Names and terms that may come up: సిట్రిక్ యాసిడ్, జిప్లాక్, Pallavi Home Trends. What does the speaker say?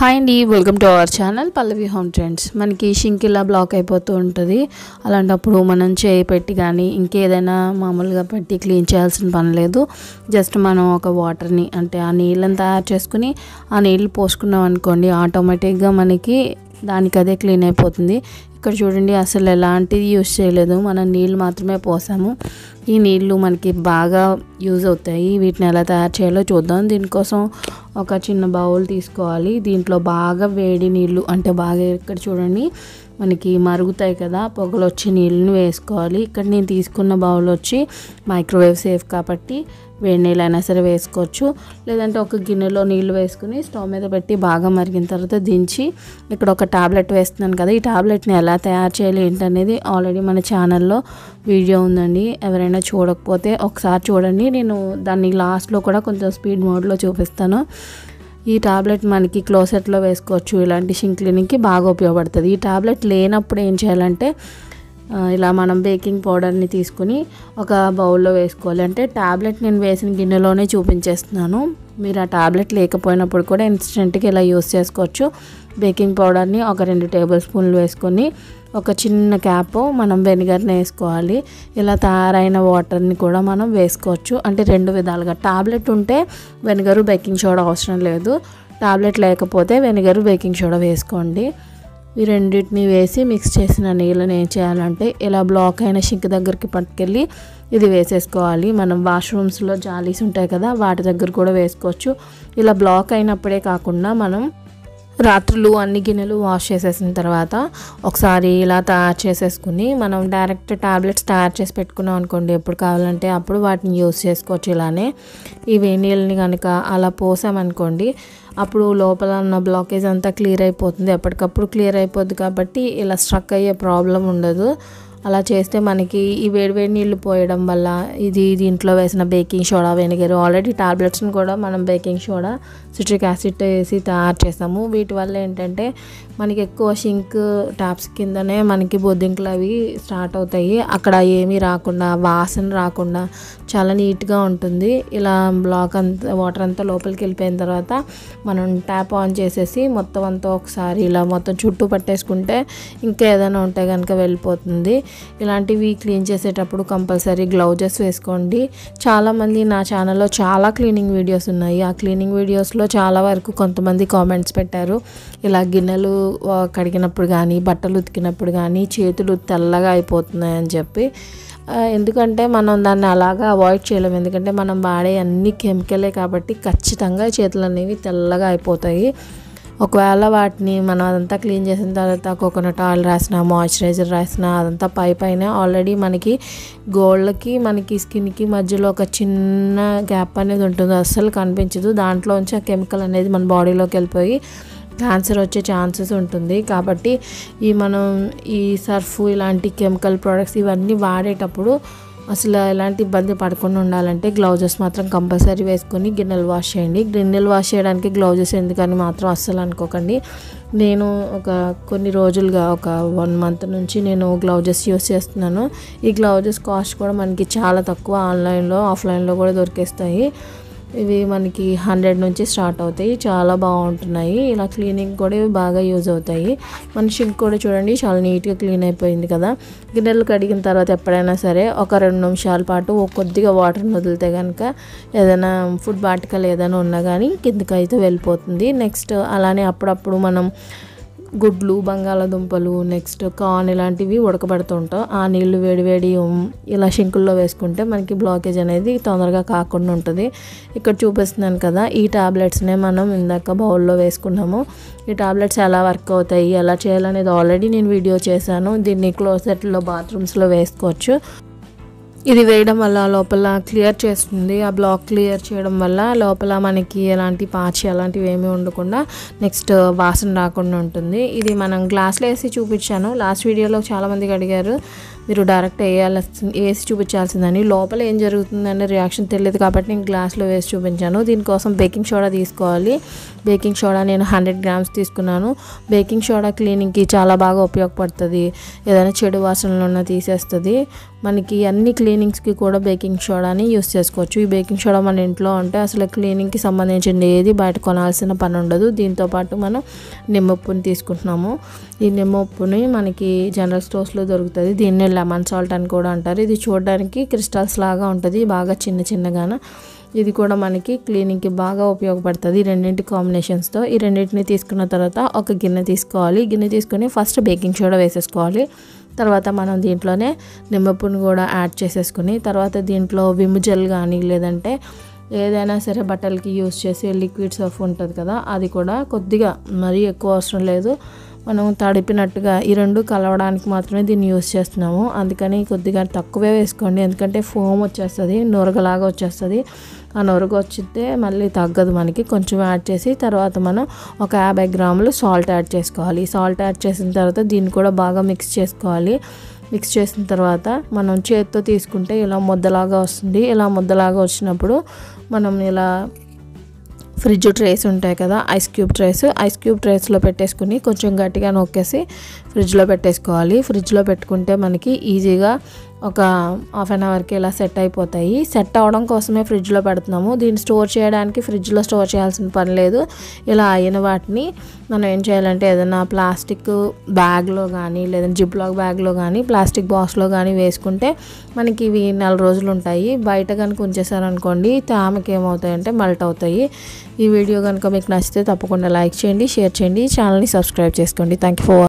Hi అండి, welcome to our channel Pallavi home trends. మనకి sink ఇలా బ్లాక్ అయిపోతూ ఉంటుంది. అలాంటప్పుడు మనం చేయి పెట్టి కానీ ఇంకేదైనా మామూలుగా పెట్టి క్లీన్ చేయాల్సిన పని లేదు. జస్ట్ మనం ఒక వాటర్ని, అంటే ఆ నీళ్ళని తయారు చేసుకుని ఆ నీళ్ళు పోసుకున్నాం అనుకోండి, ఆటోమేటిక్గా మనకి దానికి అదే క్లీన్ అయిపోతుంది. ఇక్కడ చూడండి, అసలు ఎలాంటిది యూజ్ చేయలేదు, మనం నీళ్ళు మాత్రమే పోసాము. ఈ నీళ్ళు మనకి బాగా యూజ్ అవుతాయి. వీటిని ఎలా తయారు చేయాలో చూద్దాం. దీనికోసం ఒక చిన్న బౌల్ తీసుకోవాలి. దీంట్లో బాగా వేడి నీళ్ళు, అంటే బాగా ఇక్కడ చూడండి మనకి మరుగుతాయి కదా, పొగలు వచ్చే నీళ్ళని వేసుకోవాలి. ఇక్కడ నేను తీసుకున్న బౌల్ వచ్చి మైక్రోవేవ్ సేఫ్ కాబట్టి వేడి నీళ్ళు అయినా సరే వేసుకోవచ్చు. లేదంటే ఒక గిన్నెలో నీళ్ళు వేసుకుని స్టవ్ మీద పెట్టి బాగా మరిగిన తర్వాత దించి ఇక్కడ ఒక టాబ్లెట్ వేస్తున్నాను కదా, ఈ టాబ్లెట్ని ఎలా తయారు చేయాలి ఏంటనేది ఆల్రెడీ మన ఛానల్లో వీడియో ఉందండి. ఎవరైనా చూడకపోతే ఒకసారి చూడండి. నేను దాన్ని లాస్ట్లో కూడా కొంచెం స్పీడ్ మోడ్లో చూపిస్తాను. ఈ టాబ్లెట్ మనకి క్లోసెట్లో వేసుకోవచ్చు. ఇలాంటి షింక్ క్లీనింగ్కి బాగా ఉపయోగపడుతుంది. ఈ టాబ్లెట్ లేనప్పుడు ఏం చేయాలంటే, ఇలా మనం బేకింగ్ పౌడర్ని తీసుకుని ఒక బౌల్లో వేసుకోవాలి. అంటే టాబ్లెట్ నేను వేసిన గిన్నెలోనే చూపించేస్తున్నాను. మీరు ఆ టాబ్లెట్ లేకపోయినప్పుడు కూడా ఇన్స్టెంట్గా ఇలా యూస్ చేసుకోవచ్చు. బేకింగ్ పౌడర్ని ఒక 2 టేబుల్ స్పూన్లు వేసుకొని ఒక చిన్న క్యాప్ మనం వెనిగర్ని వేసుకోవాలి. ఇలా తయారైన వాటర్ని కూడా మనం వేసుకోవచ్చు. అంటే 2 విధాలుగా, టాబ్లెట్ ఉంటే వెనిగరు బేకింగ్ సోడా అవసరం లేదు, టాబ్లెట్ లేకపోతే వెనిగరు బేకింగ్ సోడా వేసుకోండి. ఈ రెండింటిని వేసి మిక్స్ చేసిన నీళ్ళని ఏం చేయాలంటే, ఇలా బ్లాక్ అయిన షింక్ దగ్గరికి పట్టుకెళ్ళి ఇది వేసేసుకోవాలి. మనం వాష్రూమ్స్లో జాలీస్ ఉంటాయి కదా, వాటి దగ్గర కూడా వేసుకోవచ్చు. ఇలా బ్లాక్ అయినప్పుడే కాకుండా మనం రాత్రులు అన్ని గిన్నెలు వాష్ చేసేసిన తర్వాత ఒకసారి ఇలా తయారు చేసేసుకుని మనం డైరెక్ట్ టాబ్లెట్స్ తయారు చేసి పెట్టుకున్నాం అనుకోండి, ఎప్పుడు కావాలంటే అప్పుడు వాటిని యూస్ చేసుకోవచ్చు. ఇలానే ఈ వేడి నీళ్ళని కనుక అలా పోసామనుకోండి, అప్పుడు లోపల ఉన్న బ్లాకేజ్ అంతా క్లియర్ అయిపోతుంది. ఎప్పటికప్పుడు క్లియర్ అయిపోద్ది కాబట్టి ఇలా స్ట్రక్ అయ్యే ప్రాబ్లం ఉండదు. అలా చేస్తే మనకి ఈ వేడివేడి నీళ్ళు పోయడం వల్ల, ఇది దీంట్లో వేసిన బేకింగ్ సోడా, వెనిగర్, ఆల్రెడీ టాబ్లెట్స్ని కూడా మనం బేకింగ్ సోడా, సిట్రిక్ యాసిడ్ వేసి తయారు చేస్తాము. వీటి వల్ల ఏంటంటే మనకి ఎక్కువ షింక్ ట్యాప్స్ కిందనే మనకి బొద్దింకలు అవి స్టార్ట్ అవుతాయి. అక్కడ ఏమీ రాకుండా, వాసన రాకుండా చాలా నీట్గా ఉంటుంది. ఇలా బ్లాక్ అంతా, వాటర్ అంతా లోపలికి వెళ్ళిపోయిన తర్వాత మనం ట్యాప్ ఆన్ చేసేసి మొత్తం అంతా ఒకసారి ఇలా మొత్తం చుట్టూ పట్టేసుకుంటే ఇంకా ఏదైనా ఉంటే కనుక వెళ్ళిపోతుంది. ఇలాంటివి క్లీన్ చేసేటప్పుడు కంపల్సరీ గ్లౌజెస్ వేసుకోండి. చాలామంది నా ఛానల్లో చాలా క్లీనింగ్ వీడియోస్ ఉన్నాయి. ఆ క్లీనింగ్ వీడియోస్లో చాలా వరకు కొంతమంది కామెంట్స్ పెట్టారు, ఇలా గిన్నెలు కడిగినప్పుడు కానీ బట్టలు ఉతికినప్పుడు కానీ చేతులు తెల్లగా అయిపోతున్నాయని చెప్పి. ఎందుకంటే మనం దాన్ని అలాగా అవాయిడ్ చేయలేము. ఎందుకంటే మనం వాడే అన్ని కెమికలే కాబట్టి ఖచ్చితంగా చేతులు అనేవి తెల్లగా అయిపోతాయి. ఒకవేళ వాటిని మనం అదంతా క్లీన్ చేసిన తర్వాత కోకోనట్ ఆయిల్ రాసిన, మాయిశ్చరైజర్ రాసిన, అదంతా పై పైన ఆల్రెడీ మనకి గోళ్ళకి మనకి స్కిన్కి మధ్యలో ఒక చిన్న గ్యాప్ అనేది ఉంటుంది, అస్సలు కనిపించదు. దాంట్లోంచి ఆ కెమికల్ అనేది మన బాడీలోకి వెళ్ళిపోయి క్యాన్సర్ వచ్చే ఛాన్సెస్ ఉంటుంది. కాబట్టి ఈ మనం ఈ సర్ఫ్, ఇలాంటి కెమికల్ ప్రోడక్ట్స్ ఇవన్నీ వాడేటప్పుడు అసలు ఎలాంటి ఇబ్బంది పడకుండా ఉండాలంటే గ్లౌజెస్ మాత్రం కంపల్సరీ వేసుకొని గిన్నెలు వాష్ చేయండి. గిన్నెలు వాష్ చేయడానికి గ్లౌజెస్ ఎందుకని మాత్రం అస్సలు అనుకోకండి. నేను కొన్ని రోజులుగా, ఒక 1 మంత్ నుంచి నేను గ్లౌజెస్ యూస్ చేస్తున్నాను. ఈ గ్లౌజెస్ కాస్ట్ కూడా మనకి చాలా తక్కువ, ఆన్లైన్లో ఆఫ్లైన్లో కూడా దొరికేస్తాయి. ఇవి మనకి 100 నుంచి స్టార్ట్ అవుతాయి, చాలా బాగుంటున్నాయి. ఇలా క్లీనింగ్ కూడా ఇవి బాగా యూజ్ అవుతాయి. మన షింక్ కూడా చూడండి చాలా నీట్గా క్లీన్ అయిపోయింది కదా. గిన్నెలు కడిగిన తర్వాత ఎప్పుడైనా సరే ఒక 2 నిమిషాల పాటు కొద్దిగా వాటర్ని వదిలితే కనుక ఏదైనా ఫుడ్ పార్టికల్ ఏదైనా ఉన్నా కానీ కిందకైతే వెళ్ళిపోతుంది. నెక్స్ట్ అలానే అప్పుడప్పుడు మనం గుడ్లు, బంగాళాదుంపలు, నెక్స్ట్ కార్న్ ఇలాంటివి ఉడకబెడుతుంటాం. ఆ నీళ్ళు వేడివేడి ఇలా షింకుల్లో వేసుకుంటే మనకి బ్లాకేజ్ అనేది తొందరగా కాకుండా ఉంటుంది. ఇక్కడ చూపిస్తున్నాను కదా, ఈ టాబ్లెట్స్నే మనం ఇందాక బౌల్లో వేసుకున్నాము. ఈ టాబ్లెట్స్ ఎలా వర్క్ అవుతాయి, ఎలా చేయాలనేది ఆల్రెడీ నేను వీడియో చేశాను. దీన్ని క్లోసెట్లో, బాత్రూమ్స్లో వేసుకోవచ్చు. ఇది వేయడం వల్ల లోపల క్లియర్ చేస్తుంది. ఆ బ్లాక్ క్లియర్ చేయడం వల్ల లోపల మనకి ఎలాంటి పాచి అలాంటివి ఏమీ ఉండకుండా, నెక్స్ట్ వాసన రాకుండా ఉంటుంది. ఇది మనం గ్లాస్లో వేసి చూపించాను. లాస్ట్ వీడియోలో చాలామందికి అడిగారు మీరు డైరెక్ట్ వేసి చూపించాల్సిందని లోపల ఏం జరుగుతుందనే రియాక్షన్ తెలియదు కాబట్టి నేను గ్లాస్లో వేసి చూపించాను. దీనికోసం బేకింగ్ సోడా తీసుకోవాలి. బేకింగ్ సోడా నేను 100 grams తీసుకున్నాను. బేకింగ్ సోడా క్లీనింగ్కి చాలా బాగా ఉపయోగపడుతుంది. ఏదైనా చెడు వాసనలు ఉన్నా తీసేస్తుంది. మనకి అన్ని క్లీనింగ్స్కి కూడా బేకింగ్ సోడాని యూస్ చేసుకోవచ్చు. ఈ బేకింగ్ సోడా మన ఇంట్లో ఉంటే అసలు క్లీనింగ్కి సంబంధించింది ఏది బయట కొనాల్సిన పని ఉండదు. దీంతోపాటు మనం నిమ్మప్పుని తీసుకుంటున్నాము. ఈ నిమ్మప్పుని మనకి జనరల్ స్టోర్స్లో దొరుకుతుంది. దీన్ని లెమన్ సాల్ట్ అని కూడా అంటారు. ఇది చూడడానికి క్రిస్టల్స్ లాగా ఉంటుంది, బాగా చిన్న చిన్నగాన. ఇది కూడా మనకి క్లీనింగ్కి బాగా ఉపయోగపడుతుంది. ఈ రెండింటి కాంబినేషన్స్తో ఈ రెండింటిని తీసుకున్న తర్వాత ఒక గిన్నె తీసుకోవాలి. గిన్నె తీసుకొని ఫస్ట్ బేకింగ్ సోడా వేసేసుకోవాలి. తర్వాత మనం దీంట్లోనే నిమ్మప్పును కూడా యాడ్ చేసేసుకుని తర్వాత దీంట్లో విమ్ జెల్ కానీ లేదంటే ఏదైనా సరే బట్టలకి యూజ్ చేసే లిక్విడ్ సర్ఫ్ ఉంటుంది కదా, అది కూడా కొద్దిగా, మరీ ఎక్కువ అవసరం లేదు. మనం తడిపినట్టుగా ఈ రెండు కలవడానికి మాత్రమే దీన్ని యూజ్ చేస్తున్నాము. అందుకని కొద్దిగా తక్కువే వేసుకోండి, ఎందుకంటే ఫోమ్ వచ్చేస్తుంది, నొరగలాగా వచ్చేస్తుంది. ఆ నొరగ వచ్చితే మళ్ళీ తగ్గదు. మనకి కొంచెం యాడ్ చేసి తర్వాత మనం ఒక 50 grams సాల్ట్ యాడ్ చేసుకోవాలి. సాల్ట్ యాడ్ చేసిన తర్వాత దీన్ని కూడా బాగా మిక్స్ చేసుకోవాలి. మిక్స్ చేసిన తర్వాత మనం చేతితో తీసుకుంటే ఇలా ముద్దలాగా వస్తుంది. ఇలా ముద్దలాగా వచ్చినప్పుడు మనం ఇలా ఫ్రిడ్జ్ ట్రేస్ ఉంటాయి కదా, ఐస్ క్యూబ్ ట్రేస్లో పెట్టేసుకుని కొంచెం గట్టిగా నొక్కేసి ఫ్రిడ్జ్లో పెట్టేసుకోవాలి. ఫ్రిడ్జ్లో పెట్టుకుంటే మనకి ఈజీగా ఒక 1/2 hourకి ఇలా సెట్ అయిపోతాయి. సెట్ అవడం కోసమే ఫ్రిడ్జ్లో పెడుతున్నాము. దీన్ని స్టోర్ చేయడానికి ఫ్రిడ్జ్లో స్టోర్ చేయాల్సిన పని లేదు. ఇలా అయిన వాటిని మనం ఏం చేయాలంటే ఏదైనా ప్లాస్టిక్ బ్యాగ్లో కానీ లేదంటే జిప్లాక్ బ్యాగ్లో కానీ ప్లాస్టిక్ బాక్స్లో కానీ వేసుకుంటే మనకి ఇవి 4 రోజులు ఉంటాయి. బయట కనుక ఉంచేసారనుకోండి తేమకి ఏమవుతాయంటే మెల్ట్ అవుతాయి. ఈ వీడియో కనుక మీకు నచ్చితే తప్పకుండా లైక్ చేయండి, షేర్ చేయండి, ఛానల్ని సబ్స్క్రైబ్ చేసుకోండి. Thank you.